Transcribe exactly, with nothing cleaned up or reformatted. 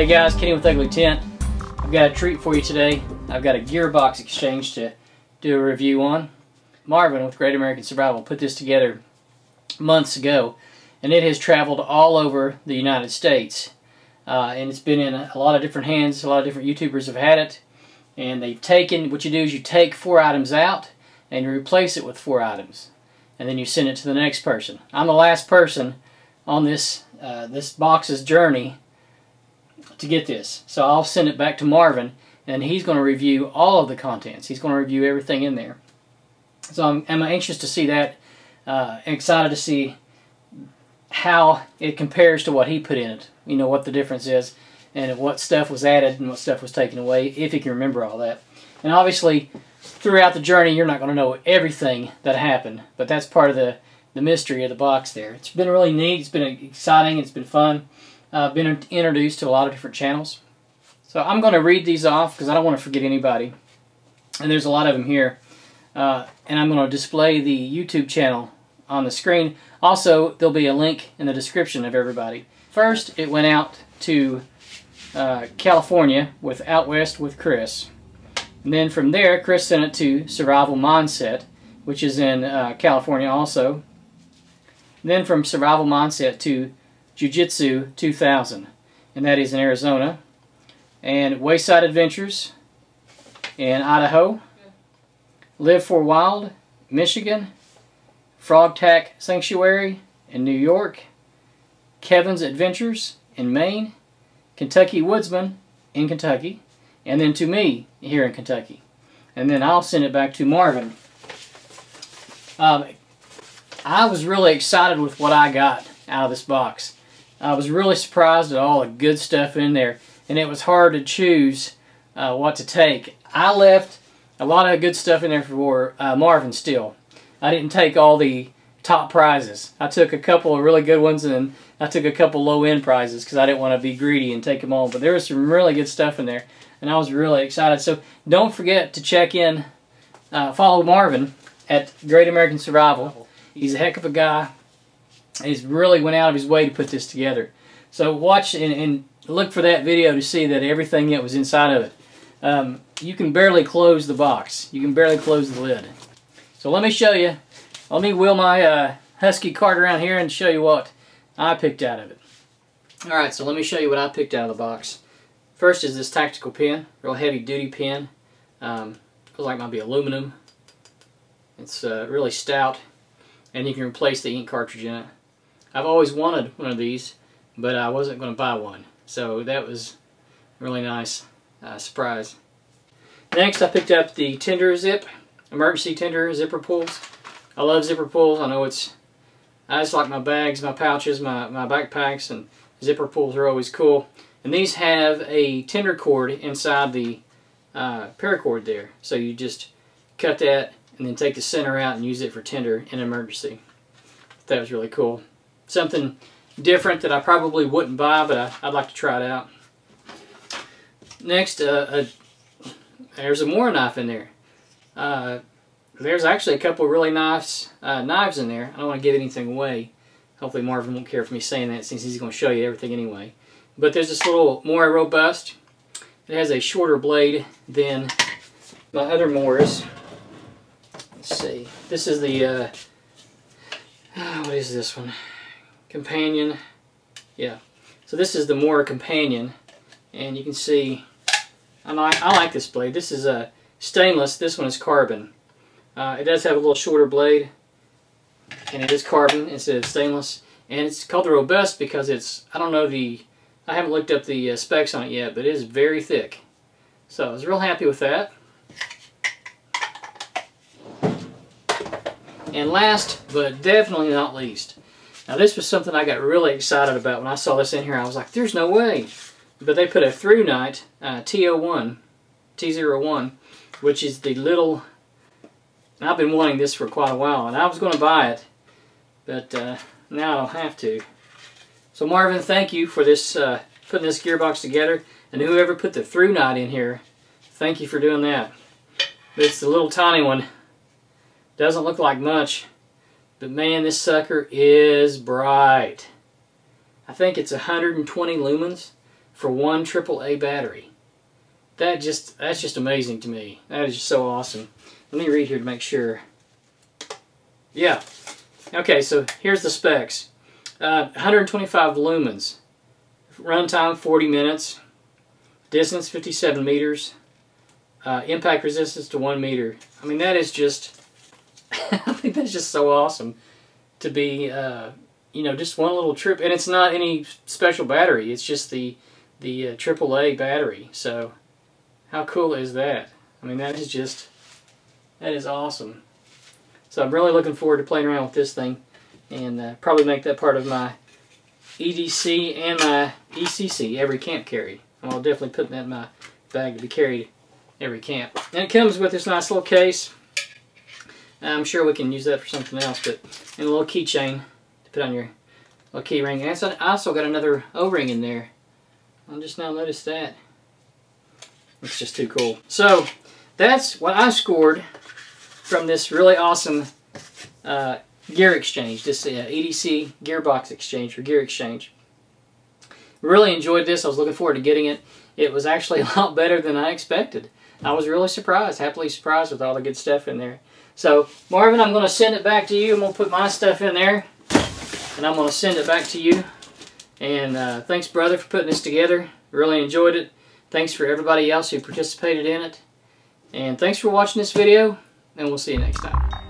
Hey guys, Kenny with Ugly Tent. I've got a treat for you today. I've got a gearbox exchange to do a review on. Marvin with Great American Survival put this together months ago, and it has traveled all over the United States. Uh, and it's been in a, a lot of different hands. A lot of different YouTubers have had it, and they've taken, what you do is you take four items out and you replace it with four items, and then you send it to the next person. I'm the last person on this, uh, this box's journey to get this. So I'll send it back to Marvin, and he's going to review all of the contents. He's going to review everything in there. So I'm, I'm anxious to see that, uh, excited to see how it compares to what he put in it. You know, what the difference is, and what stuff was added and what stuff was taken away, if you can remember all that. And obviously, throughout the journey, you're not going to know everything that happened, but that's part of the, the mystery of the box there. It's been really neat. It's been exciting. It's been fun. I've uh, been introduced to a lot of different channels. So I'm going to read these off because I don't want to forget anybody. And there's a lot of them here. Uh, and I'm going to display the YouTube channel on the screen. Also, there'll be a link in the description of everybody. First, it went out to uh, California with Out West with Chris. And then from there, Chris sent it to Survival Mindset, which is in uh, California also. And then from Survival Mindset to Jiu Jitsu two thousand, and that is in Arizona. And Wayside Adventures in Idaho. Live for Wild, Michigan. Frogtac's Sanctuary in New York. Kevin's Adventures in Maine. Kentucky Woodsman in Kentucky. And then to me here in Kentucky. And then I'll send it back to Marvin. Um, I was really excited with what I got out of this box. I was really surprised at all the good stuff in there, and it was hard to choose uh, what to take. I left a lot of good stuff in there for uh, Marvin still. I didn't take all the top prizes. I took a couple of really good ones, and I took a couple low-end prizes because I didn't want to be greedy and take them all, but there was some really good stuff in there, and I was really excited. So don't forget to check in, uh, follow Marvin at Great American Survival. He's a heck of a guy. He's really went out of his way to put this together. So watch and, and look for that video to see that everything that was inside of it. Um, you can barely close the box. You can barely close the lid. So let me show you. Let me wheel my uh, Husky cart around here and show you what I picked out of it. Alright, so let me show you what I picked out of the box. First is this tactical pin. Real heavy duty pin. Um, feels like it might be aluminum. It's uh, really stout, and you can replace the ink cartridge in it. I've always wanted one of these, but I wasn't going to buy one, so that was a really nice uh, surprise. Next, I picked up the Tinder Zip, emergency Tinder zipper pulls. I love zipper pulls. I know it's, I just like my bags, my pouches, my, my backpacks, and zipper pulls are always cool. And these have a tender cord inside the uh, paracord there, so you just cut that and then take the center out and use it for tender in emergency. That was really cool. Something different that I probably wouldn't buy, but I, I'd like to try it out. Next, uh, a, there's a Mora knife in there. Uh, there's actually a couple of really nice uh, knives in there. I don't want to give anything away. Hopefully Marvin won't care for me saying that, since he's going to show you everything anyway. But there's this little Mora Robust. It has a shorter blade than my other Moras. Let's see. This is the, uh, what is this one? Companion, yeah. So this is the Mora Companion, and you can see I like, I like this blade. This is a stainless. This one is carbon. Uh, it does have a little shorter blade, and it is carbon instead of stainless. And it's called the Robust because it's, I don't know the, I haven't looked up the uh, specs on it yet, but it is very thick. So I was real happy with that. And last, but definitely not least, now this was something I got really excited about when I saw this in here. I was like, there's no way. But they put a ThruNite uh, T zero one, which is the little, and I've been wanting this for quite a while, and I was going to buy it, but uh, now I don't have to. So Marvin, thank you for this uh, putting this gearbox together, and whoever put the ThruNite in here, thank you for doing that. But it's the little tiny one. Doesn't look like much, but man, this sucker is bright. I think it's one hundred twenty lumens for one triple A battery. That just, that's just amazing to me. That is just so awesome. Let me read here to make sure. Yeah. Okay, so here's the specs. Uh, one hundred twenty-five lumens. Runtime forty minutes. Distance fifty-seven meters. Uh, impact resistance to one meter. I mean, that is just... I think that's just so awesome to be, uh, you know, just one little trip. And it's not any special battery. It's just the, the uh, triple A battery. So, how cool is that? I mean, that is just... That is awesome. So I'm really looking forward to playing around with this thing, and uh, probably make that part of my E D C and my E C C every camp carry. And I'll definitely put that in my bag to be carried every camp. And it comes with this nice little case. I'm sure we can use that for something else, but and a little keychain to put on your little key ring. And I also got another O-ring in there. I just now noticed that. It's just too cool. So that's what I scored from this really awesome uh, gear exchange, this uh, E D C gearbox exchange or gear exchange. Really enjoyed this. I was looking forward to getting it. It was actually a lot better than I expected. I was really surprised, happily surprised with all the good stuff in there. So Marvin, I'm going to send it back to you. I'm going to put my stuff in there and I'm going to send it back to you. And uh, thanks, brother, for putting this together. Really enjoyed it. Thanks for everybody else who participated in it. And thanks for watching this video. And we'll see you next time.